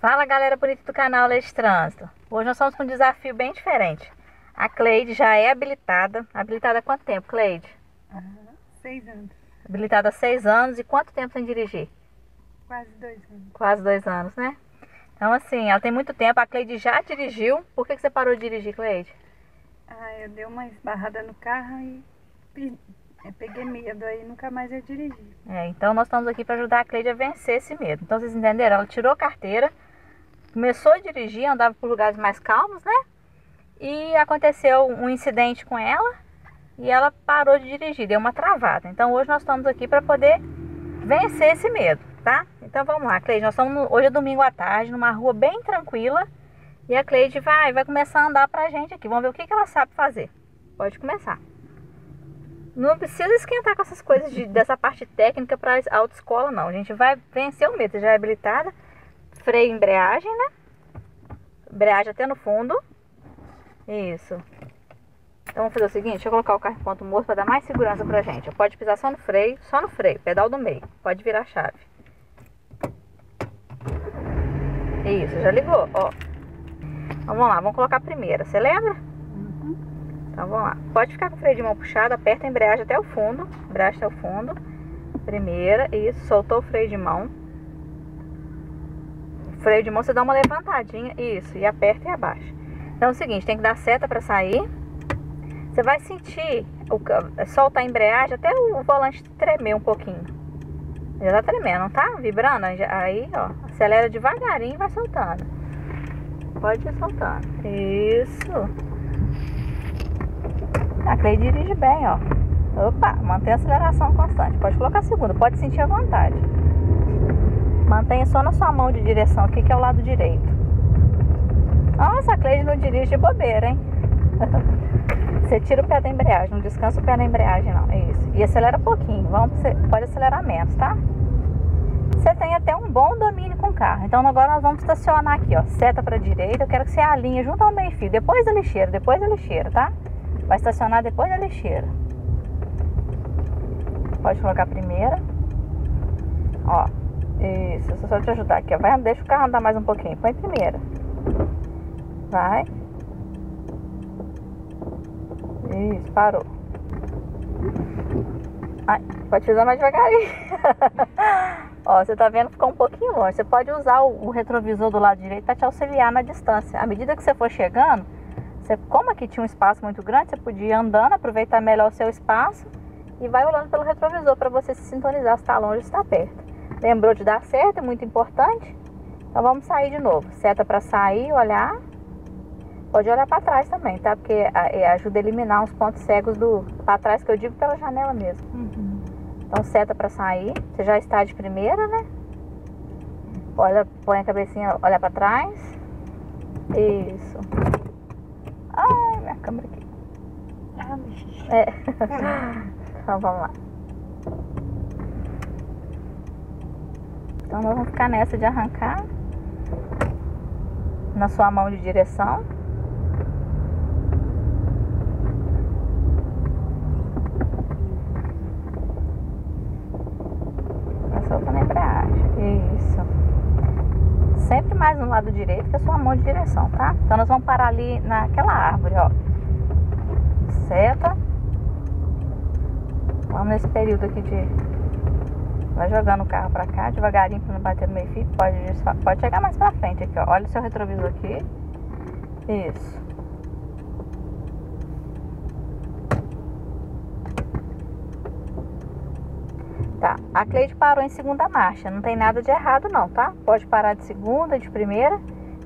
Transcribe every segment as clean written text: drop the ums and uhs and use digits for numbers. Fala galera bonita do canal LegTransito. Hoje nós estamos com um desafio bem diferente. A Cleide já é habilitada. Habilitada há quanto tempo, Cleide? 6 anos. Habilitada há 6 anos. E quanto tempo sem dirigir? Quase 2 anos. Quase 2 anos, né? Então assim, ela tem muito tempo. A Cleide já dirigiu. Por que você parou de dirigir, Cleide? Eu dei uma esbarrada no carro e peguei medo, aí nunca mais eu dirigi. Então nós estamos aqui para ajudar a Cleide a vencer esse medo. Então vocês entenderam? Ela tirou a carteira, começou a dirigir, andava por lugares mais calmos, né? E aconteceu um incidente com ela e ela parou de dirigir, deu uma travada. Então hoje nós estamos aqui para poder vencer esse medo, tá? Então vamos lá, Cleide. Nós estamos hoje é domingo à tarde, numa rua bem tranquila. E a Cleide vai começar a andar pra gente aqui. Vamos ver o que ela sabe fazer. Pode começar. Não precisa esquentar com essas coisas dessa parte técnica para autoescola, não. A gente vai vencer o medo. Já é habilitada. Freio, embreagem, né? Embreagem até no fundo. Isso. Então vamos fazer o seguinte. Deixa eu colocar o carro em ponto morto para dar mais segurança pra gente. Pode pisar só no freio. Só no freio. Pedal do meio. Pode virar a chave. Isso. Já ligou? Ó. Vamos lá, vamos colocar a primeira, você lembra? Uhum. Então vamos lá, pode ficar com o freio de mão puxado, aperta a embreagem até o fundo, embreagem até o fundo, primeira, isso, soltou o freio de mão, freio de mão você dá uma levantadinha, isso, e aperta e abaixa. Então é o seguinte, tem que dar seta para sair, você vai sentir, soltar a embreagem até o volante tremer um pouquinho, já tá tremendo, não tá? Vibrando, aí ó, acelera devagarinho e vai soltando. Pode ir soltando. Isso. A Cleide dirige bem, ó. Opa, mantém a aceleração constante. Pode colocar a segunda, pode sentir à vontade. Mantenha só na sua mão de direção aqui, que é o lado direito. Nossa, a Cleide não dirige de bobeira, hein? Você tira o pé da embreagem, não descansa o pé na embreagem, não. Isso. E acelera um pouquinho. Pode acelerar menos, tá? Você tem até um bom domínio com o carro. Então agora nós vamos estacionar aqui, ó. Seta para a direita, eu quero que você alinhe junto ao meio-fio. Depois da lixeira, tá? Vai estacionar depois da lixeira. Pode colocar a primeira. Ó, isso, eu só te ajudar aqui, ó. Vai, deixa o carro andar mais um pouquinho. Põe a primeira. Vai. Isso, parou. Ai, pode fazer mais devagarinho. Ó, você tá vendo, ficou um pouquinho longe. Você pode usar o retrovisor do lado direito para te auxiliar na distância. À medida que você for chegando, como aqui tinha um espaço muito grande, você podia ir andando, aproveitar melhor o seu espaço e vai olhando pelo retrovisor para você se sintonizar se está longe ou se está perto. Lembrou de dar seta, é muito importante. Então vamos sair de novo. Seta para sair, olhar. Pode olhar para trás também, tá? Porque ajuda a eliminar uns pontos cegos do para trás, que eu digo pela janela mesmo. Uhum. Então seta para sair, você já está de primeira, né? Olha, põe a cabecinha, olha para trás. Isso. Ai, minha câmera aqui. Então vamos lá. Então nós vamos ficar nessa de arrancar. Na sua mão de direção. Sempre mais no lado direito, que é sua mão de direção, tá? Então nós vamos parar ali naquela árvore, ó. Seta. Vamos nesse período aqui de... Vai jogando o carro pra cá, devagarinho, pra não bater no meio-fio. Pode chegar mais pra frente aqui, ó. Olha o seu retrovisor aqui. Isso. Tá, a Cleide parou em segunda marcha, não tem nada de errado não, tá? Pode parar de segunda, de primeira.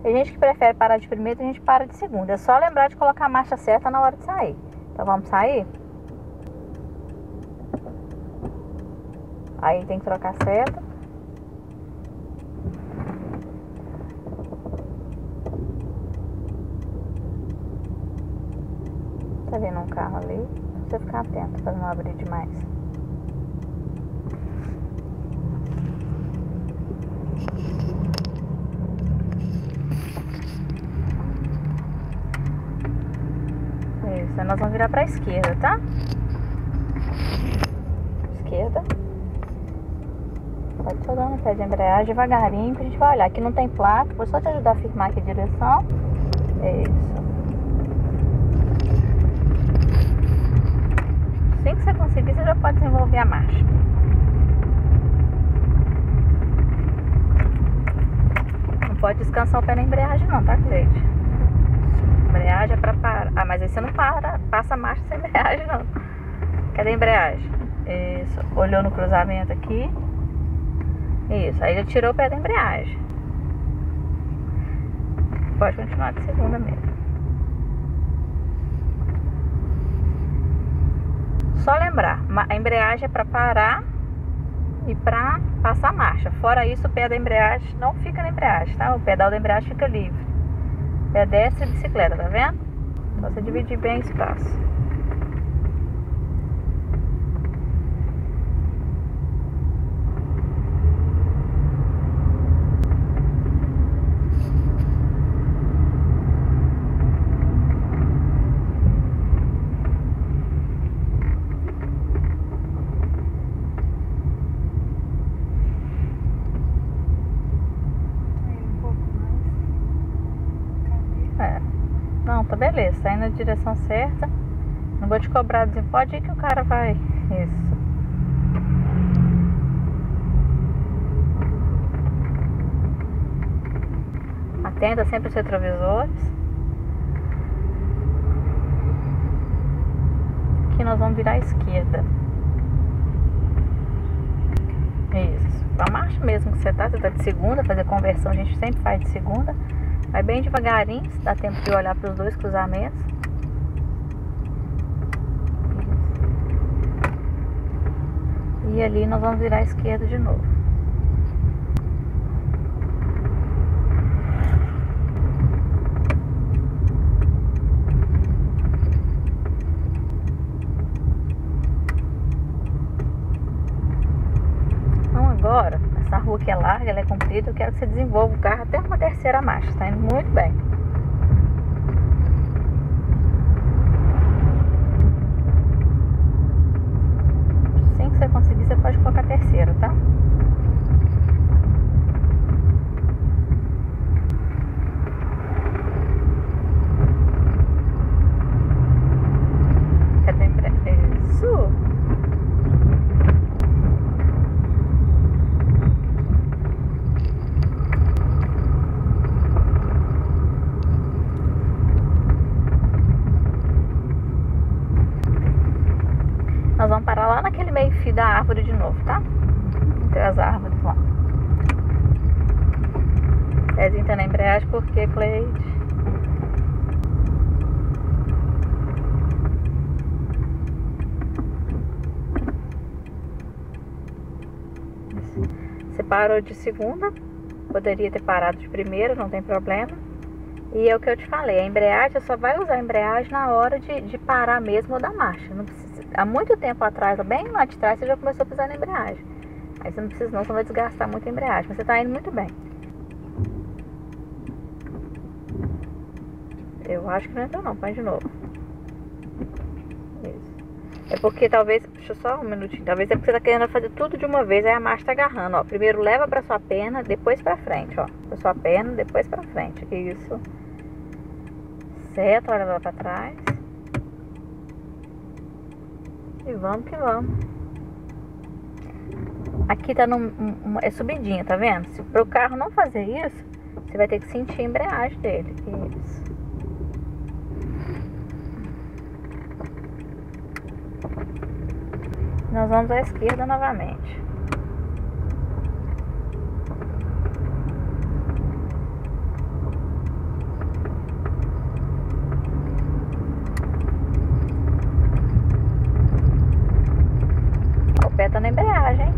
Tem gente que prefere parar de primeira, tem gente que para de segunda. É só lembrar de colocar a marcha certa na hora de sair. Então vamos sair? Aí tem que trocar a seta. Tá vendo um carro ali? Precisa ficar atento para não abrir demais. Isso, nós vamos virar para a esquerda, tá? Esquerda. Pode só dar um pé de embreagem devagarinho, que a gente vai olhar. Aqui não tem placa, vou só te ajudar a firmar aqui a direção. Isso. Assim que você conseguir, você já pode desenvolver a marcha. Não pode descansar o pé na embreagem não, tá, Cleide? Embreagem é pra parar. Ah, mas aí você não para, passa a marcha sem embreagem não. Cadê a embreagem? Isso. Olhou no cruzamento aqui. Isso, aí já tirou o pé da embreagem. Pode continuar de segunda mesmo. Só lembrar, a embreagem é para parar e para passar a marcha. Fora isso, o pé da embreagem não fica na embreagem, tá? O pedal da embreagem fica livre. Pedestre e bicicleta, tá vendo? Só você dividir bem o espaço. Não, tá beleza, tá indo na direção certa. Não vou te cobrar, pode ir que o cara vai. Isso. Atenda sempre os retrovisores. Aqui nós vamos virar à esquerda. Isso. A marcha mesmo que você tá de segunda. Fazer conversão a gente sempre faz de segunda. Vai bem devagarinho, se dá tempo de olhar para os dois cruzamentos. E ali nós vamos virar à esquerda de novo. Então agora... Essa rua que é larga, ela é comprida, eu quero que você desenvolva o carro até uma terceira marcha, tá indo muito bem. Assim que você conseguir, você pode colocar a terceira, tá? Nós vamos parar lá naquele meio-fio da árvore de novo, tá? Entre as árvores lá. Pezinho tá na embreagem, por quê, Cleide? Você parou de segunda, poderia ter parado de primeira, não tem problema. E é o que eu te falei, a embreagem, só vai usar a embreagem na hora de parar mesmo ou da marcha. Não precisa, há muito tempo atrás, bem lá de trás, você já começou a pisar na embreagem. Aí você não precisa não, você não vai desgastar muito a embreagem, mas você tá indo muito bem. Eu acho que não entrou não, põe de novo. Isso. É porque talvez, deixa eu só um minutinho, talvez é porque você tá querendo fazer tudo de uma vez, aí a marcha tá agarrando, ó. Primeiro leva pra sua perna, depois pra frente, ó. Pra sua perna, depois pra frente, isso. Certo, olha lá pra trás. E vamos que vamos. Aqui tá é subidinha, tá vendo? Se pro carro não fazer isso, você vai ter que sentir a embreagem dele. Isso. Nós vamos à esquerda novamente. Tá na embreagem, hein?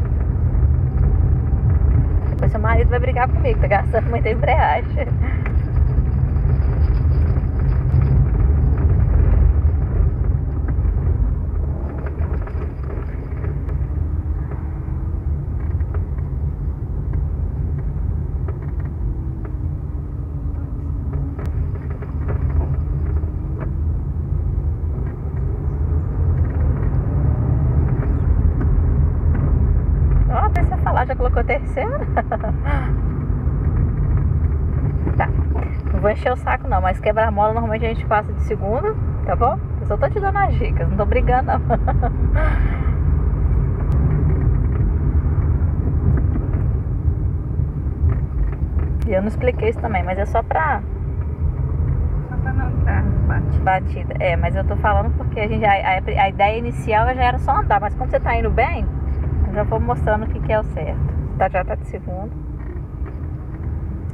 Depois seu marido vai brigar comigo, tá gastando muita embreagem. Já colocou até você? Tá, não vou encher o saco não, mas quebra-mola normalmente a gente passa de segunda, tá bom? Eu só tô te dando as dicas, não tô brigando não. E eu não expliquei isso também, mas é só pra... Só pra não dar batida. É, mas eu tô falando porque a gente, a ideia inicial já era só andar, mas como você tá indo bem, eu já vou mostrando o que é o certo. Já tá de segunda.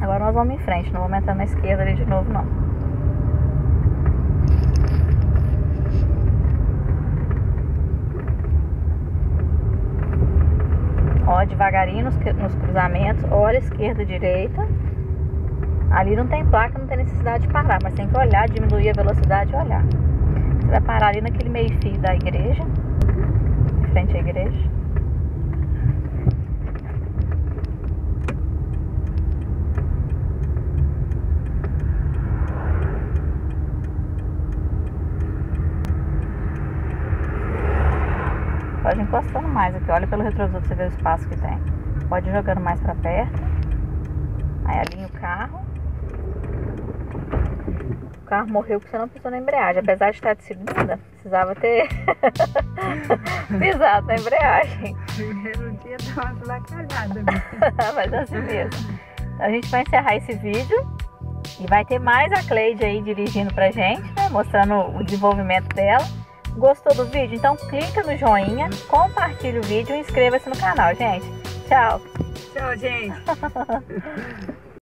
Agora nós vamos em frente, não vamos entrar na esquerda ali de novo não. Ó, devagarinho nos cruzamentos, olha esquerda, direita. Ali não tem placa, não tem necessidade de parar, mas tem que olhar, diminuir a velocidade e olhar. Você vai parar ali naquele meio-fio da igreja, em frente à igreja. Pode encostando mais aqui, olha pelo retrovisor pra você ver o espaço que tem. Pode ir jogando mais pra perto. Aí alinha o carro. O carro morreu porque você não pisou na embreagem. Apesar de estar de segunda, precisava ter pisado na embreagem. Primeiro dia deu uma lacalhada. Mas assim mesmo. Então a gente vai encerrar esse vídeo. E vai ter mais a Cleide aí dirigindo pra gente, né? Mostrando o desenvolvimento dela. Gostou do vídeo? Então clica no joinha, compartilha o vídeo e inscreva-se no canal, gente. Tchau! Tchau, gente!